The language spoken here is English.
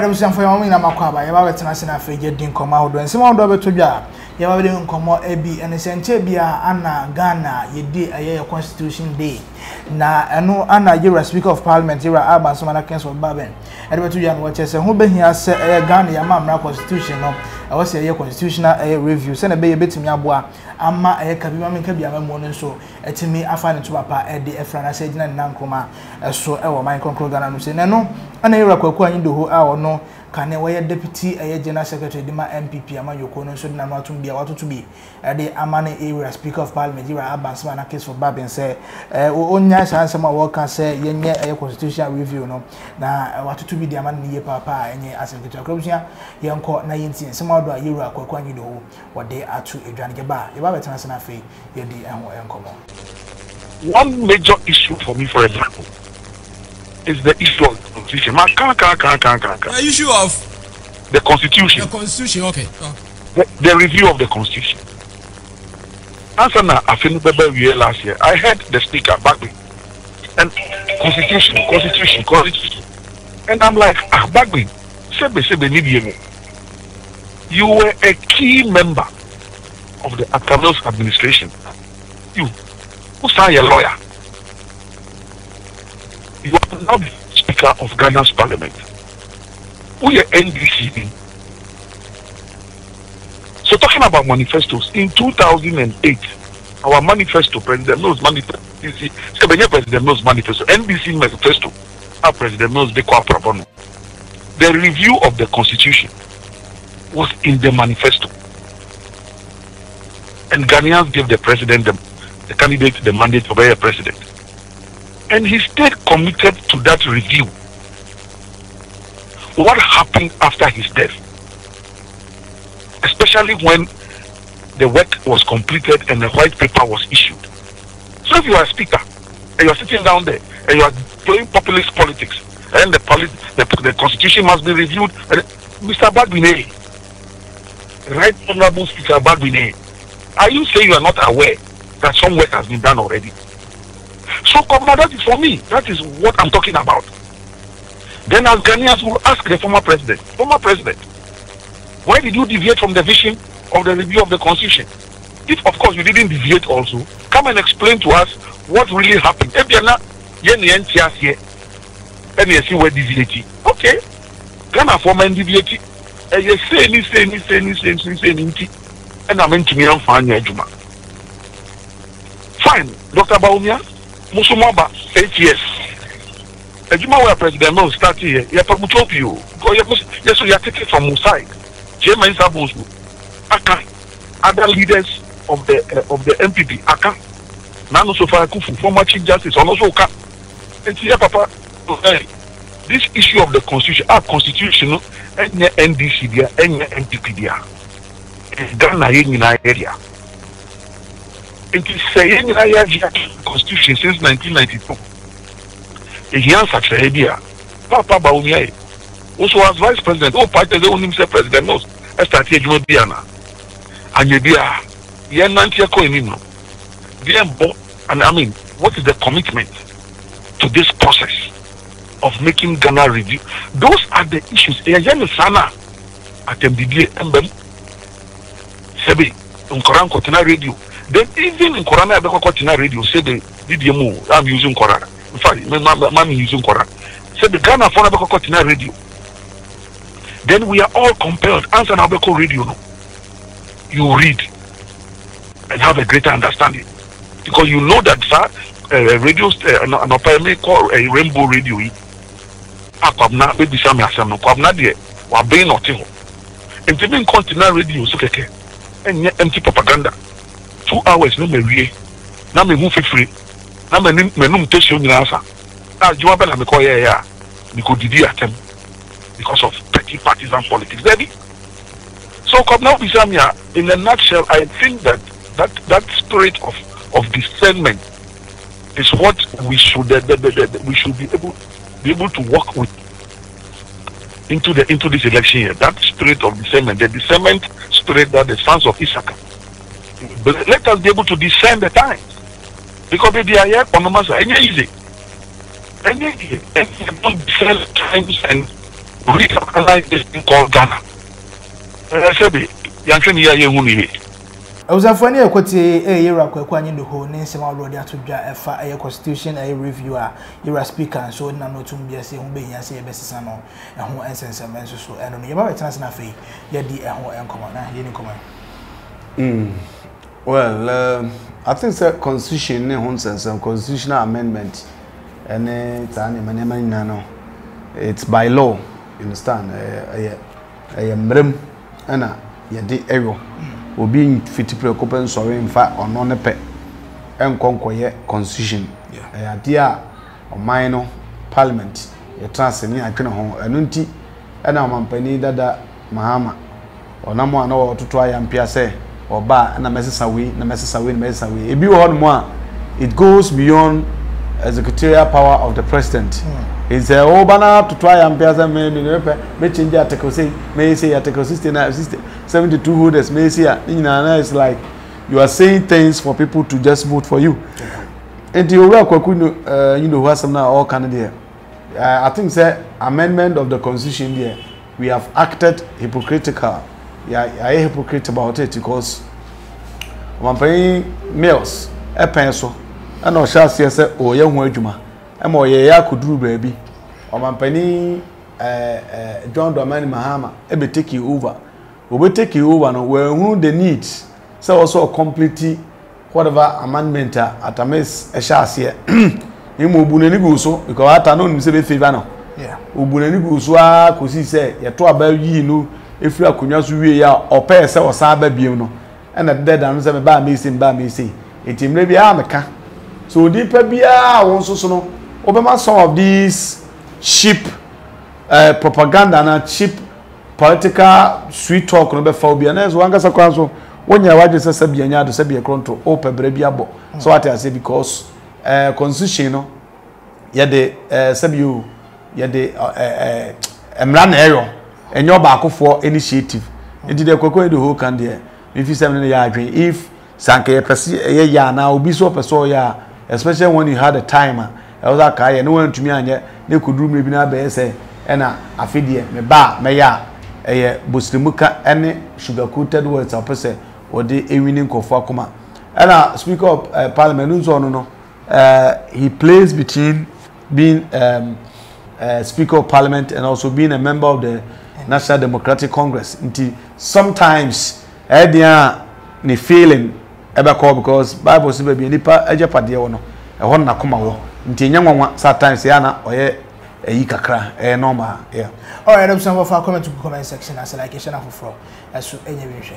Adamson for your Macaba, you have a tenacity and frigid dinkomodo, and some other to jar. You have a dinkomo, Ebi, and Santebia, Anna, Ghana, ye did a year Constitution Day. Now, I know Anna, you're a Speaker of Parliament, you're Abba, some other Council of Babin, and what you young watchers, and who been here, Ghana, your mamma constitution. I was a constitutional review, send a baby to me, Abwa, Ama, a cabin, cabin, morning so, and to me, I find it to Papa, Eddie, a friend, I said, and Nankoma, so our mind conquered, and I'm saying, no, and I require you to who our no, can I deputy, a general secretary, Dima MPP, Ama Yokono, so now to be what to be, a day Amani area Speaker of Parliament, you are Abansman, a case for Babin, say, oh, yes, and some work can say, yeah, a constitutional review, no, now what to be the Amani, Papa, and as a corruption, young court 19, some you are quite you know what they are to a grand bar. You have a chance and free your one major issue for me, for example, is the issue of the Constitution. The issue of the Constitution. The Constitution, okay. Oh. The review of the Constitution. Ansana Afinubebe last year, I heard the speaker Bagby and Constitution. And I'm like, ah, Bagby, sebe nibiye. You were a key member of the Atalos administration. You, who's a lawyer, you are now the Speaker of Ghana's Parliament. We are NDC. So talking about manifestos, in 2008, our manifesto, President No's manifesto, NDC manifesto, our President No's Dequaprabono. The review of the Constitution was in the manifesto, and Ghanaians gave the president, the candidate, the mandate to be a president, and he stayed committed to that review. What happened after his death, especially when the work was completed and the white paper was issued? So if you are a speaker and you are sitting down there and you are playing populist politics and the constitution must be reviewed, and Mr. Badwine, Right Honorable Speaker Badwine, are you saying you are not aware that some work has been done already? So, Commander, that is for me. That is what I'm talking about. Then, as Ghanaians will ask the former president, why did you deviate from the vision of the review of the Constitution? If, of course, you didn't deviate also, come and explain to us what really happened. If you're not, okay. Ghana former NDVT. And you say, and I'm into me on fine. Fine, Dr. Baumia, Musumaba, 8 years. And you know, President Mo started here. You have to go to you. Yes, so you are taking from Musai, James Abosbu, Aka, other leaders of the MPP, Aka, Nano Sofa Kufu, former Chief Justice, and also Oka. And see, Papa, this issue of the Constitution, our constitutional, and the NDC, and the MPP, is done in our area. It is saying in our Constitution since 1992. He answered the idea. Papa Baumia, also as Vice President, all parties own himself President knows. I started with Diana. And you dear, you're not here calling him. And I mean, what is the commitment to this process of making Ghana review? Those are the issues. Sana at Sebe radio. Then even in Korana Abekotina radio, say the DDMO, I'm using Korana. In fact, I'm using Korana. Say the Ghana for Abekotina radio. Then we are all compelled, answer Abeko radio. You read and have a greater understanding. Because you know that radio an apparently called a rainbow radio. Akwabna baby Sammy Asano Kwabna de Wabe Nottingham. And to be continental radio so and empty propaganda. 2 hours no me na me who free. Na me num testion answer. Now you want me call yeah because of petty partisan politics. So Kwabna Bisamia, in a nutshell, I think that spirit of discernment is what we should be able to work with into this election year. That spirit of discernment, the discernment spirit that the sons of Issachar. But let us be able to discern the times, because they are here on the master. Any easy, don't discern times and police organization called Ghana. I was a funny equity a year ago when you whole name a constitution a reviewer, you're a speaker, so no to be a same being as a best and who answers a message so and you have a chance enough. Yet the whole and common. Well, I think the constitution and some constitutional amendment and it's by law, you understand. I am Rem Anna, your dear Ego will be fit to preoccupy sorry in fact or non a pet and conquer constitution. A dear or minor parliament, a transcending I can home, a nunti, and a mampany that Mahama or no more know to try and pierce or bar and a message away, the message away, message away. If you hold more, it goes beyond executorial power of the president. It's a whole banana to try and pierce them. May change article 6, may say article 72 holders, may say, you know, it's like you are saying things for people to just vote for you. And you know, what's now all Canada. I think the amendment of the constitution here, we have acted hypocritical. Yeah, I am hypocrite about it because I'm paying males a pencil and I shall say, oh, young Wajuma. Emo yeya kuduru baby omampani John Dramani Mahama ebe take you over no we hunu the need so also complete whatever amendment at ames e sha ase e mo bunani guso because ata no nim se be favor no yeah obunani guso a kosi se yeto aba yi no efri akonwa so wie ya opa se o sa aba biem no e na deda no se me ba meeting etimre bia meka so dipa bia won so no over some of these cheap propaganda and cheap political sweet talk no be phobia na so angasa kwanso wonya waje sesa bia nya do sabia kronto opebra bia bo so what I say because constitution no ye de sabio ye de emra na error enyo ba akofo initiative enti de kwako de whole can there if seven ya adwen if sanke ye pese ye ya na obi so pese ya especially when you had a timer. I was like, no one to me, and yet they could do me be not say, and I feed ye, me ba, me ya, a buslimuka, any sugar coated words or person, or the evening cofacuma. And I speak of Parliament, no, he plays between being Speaker of Parliament and also being a member of the National Democratic Congress. Until sometimes, Edia, ni feeling ever call because Bible is be nipa, a japadiano, a one nakuma. Sometimes Yana or a normal. Yeah. All right, I'm some of our comment to comment section as a lication of fraud as any vision.